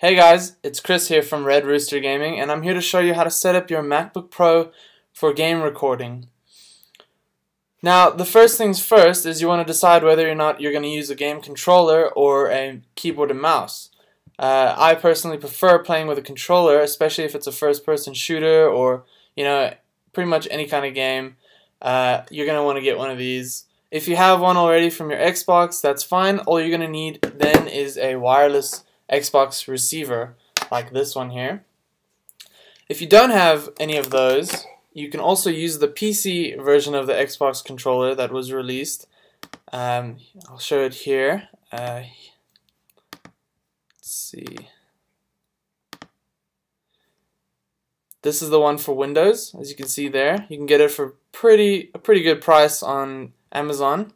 Hey guys, it's Chris here from Red Rooster Gaming, and I'm here to show you how to set up your MacBook Pro for game recording. Now, the first things first is you want to decide whether or not you're going to use a game controller or a keyboard and mouse. I personally prefer playing with a controller, especially if it's a first-person shooter or, you know, pretty much any kind of game. You're going to want to get one of these. If you have one already from your Xbox, that's fine. All you're going to need then is a wireless Xbox receiver like this one here. If you don't have any of those, you can also use the PC version of the Xbox controller that was released. I'll show it here. Let's see. This is the one for Windows, as you can see there. You can get it for a pretty good price on Amazon.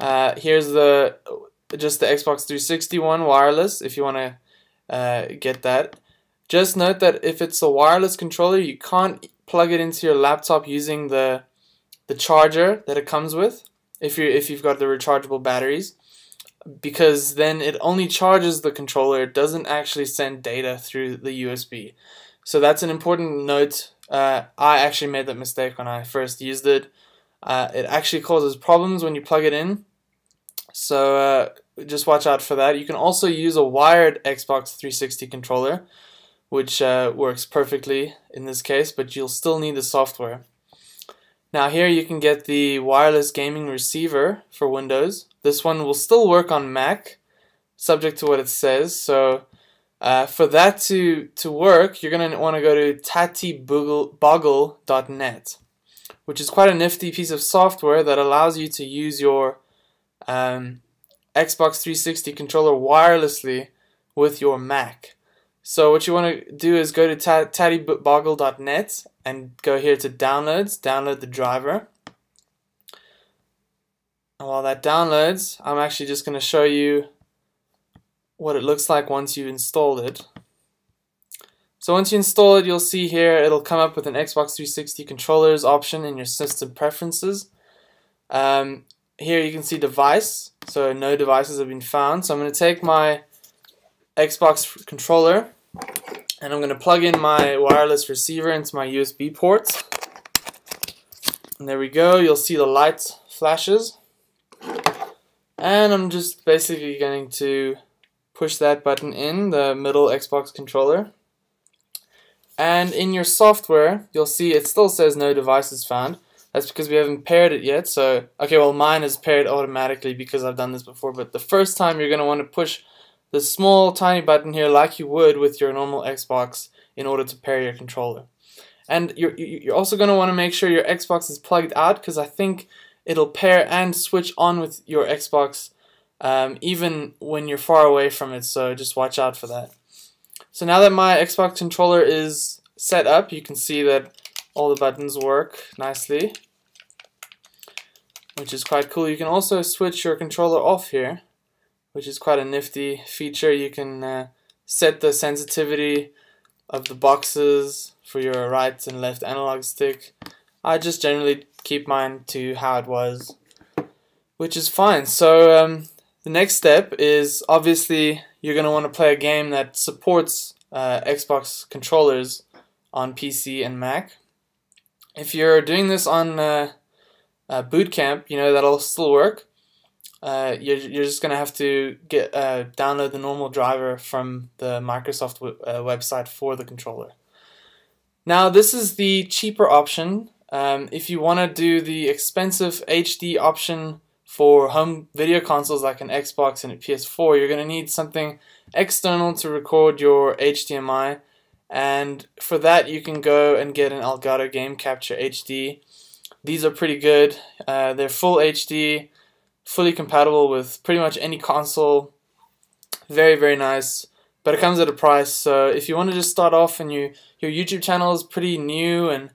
Here's just the Xbox 360 one, wireless, if you want to get that. Just note that if it's a wireless controller, you can't plug it into your laptop using the charger that it comes with, if you've got the rechargeable batteries, because then it only charges the controller. It doesn't actually send data through the USB. So that's an important note. I actually made that mistake when I first used it. It actually causes problems when you plug it in. So just watch out for that. You can also use a wired Xbox 360 controller, which works perfectly in this case, but you'll still need the software. Now here you can get the wireless gaming receiver for Windows. This one will still work on Mac, subject to what it says. So for that to work, you're going to want to go to tattiebogle.net, which is quite a nifty piece of software that allows you to use your Xbox 360 controller wirelessly with your Mac. So what you want to do is go to tattiebogle.net and go here to downloads, download the driver. And while that downloads, I'm actually just going to show you what it looks like once you've installed it. So once you install it, you'll see here it'll come up with an Xbox 360 controllers option in your system preferences. Here you can see device, so no devices have been found. So I'm going to take my Xbox controller and I'm going to plug in my wireless receiver into my USB port. And there we go, you'll see the light flashes. And I'm just basically going to push that button in, the middle Xbox controller. And in your software, you'll see it still says no devices found. That's because we haven't paired it yet. So, okay, well, mine is paired automatically because I've done this before, but the first time you're going to want to push the small tiny button here like you would with your normal Xbox in order to pair your controller. And you're also going to want to make sure your Xbox is plugged out, because I think it'll pair and switch on with your Xbox even when you're far away from it, so just watch out for that. So now that my Xbox controller is set up, you can see that all the buttons work nicely, which is quite cool. You can also switch your controller off here, which is quite a nifty feature. You can set the sensitivity of the boxes for your right and left analog stick. I just generally keep mine to how it was, which is fine. So the next step is, obviously, you're going to want to play a game that supports Xbox controllers on PC and Mac. If you're doing this on boot camp, you know that'll still work. You're just gonna have to get download the normal driver from the Microsoft website for the controller. Now this is the cheaper option. If you want to do the expensive HD option for home video consoles like an Xbox and a PS4, you're gonna need something external to record your HDMI. And for that you can go and get an Elgato Game Capture HD. These are pretty good. They're full HD, fully compatible with pretty much any console. Very, very nice, but it comes at a price. So if you want to just start off and your YouTube channel is pretty new and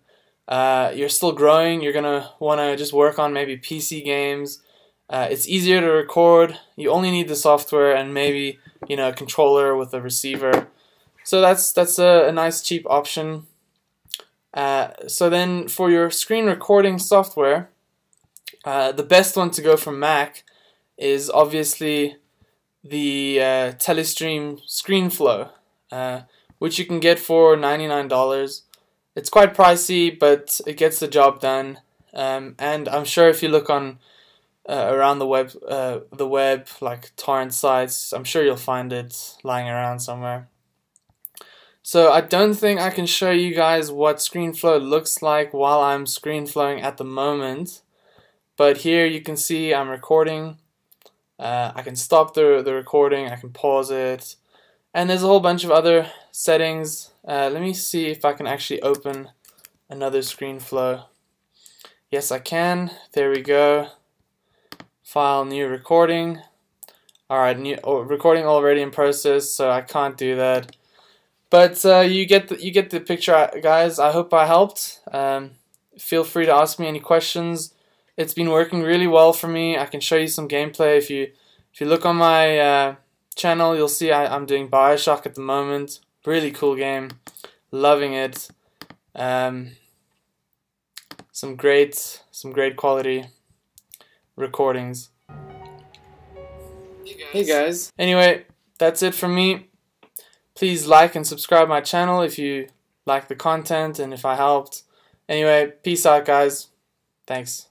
you're still growing, you're going to want to just work on maybe PC games. It's easier to record. You only need the software and maybe, you know, a controller with a receiver. So that's a nice cheap option. So then for your screen recording software, the best one to go for Mac is obviously the Telestream ScreenFlow, which you can get for $99. It's quite pricey, but it gets the job done. And I'm sure if you look on around the web, like torrent sites, I'm sure you'll find it lying around somewhere. So I don't think I can show you guys what ScreenFlow looks like while I'm ScreenFlowing at the moment. But here you can see I'm recording. I can stop the recording, I can pause it, and there's a whole bunch of other settings. Let me see if I can actually open another ScreenFlow. Yes, I can. There we go. File, new recording. Alright, new recording already in process, so I can't do that. But you get the picture, guys. I hope I helped. Feel free to ask me any questions. It's been working really well for me. I can show you some gameplay. If you look on my channel, you'll see I'm doing Bioshock at the moment. Really cool game, loving it. Some great quality recordings. Hey guys. Anyway, that's it from me. Please like and subscribe my channel if you like the content and if I helped. Anyway, peace out, guys. Thanks.